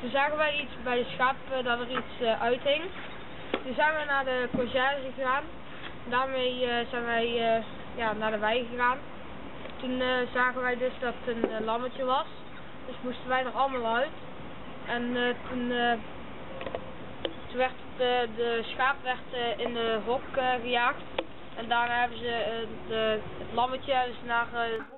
Toen zagen wij iets bij de schap dat er iets uithing. Toen zijn we naar de conciërge gegaan. Daarmee zijn wij naar de wei gegaan. Toen zagen wij dus dat het een lammetje was. Dus moesten wij er allemaal uit. En toen werd de schaap werd in de hok gejaagd. En daarna hebben ze het lammetje dus naar...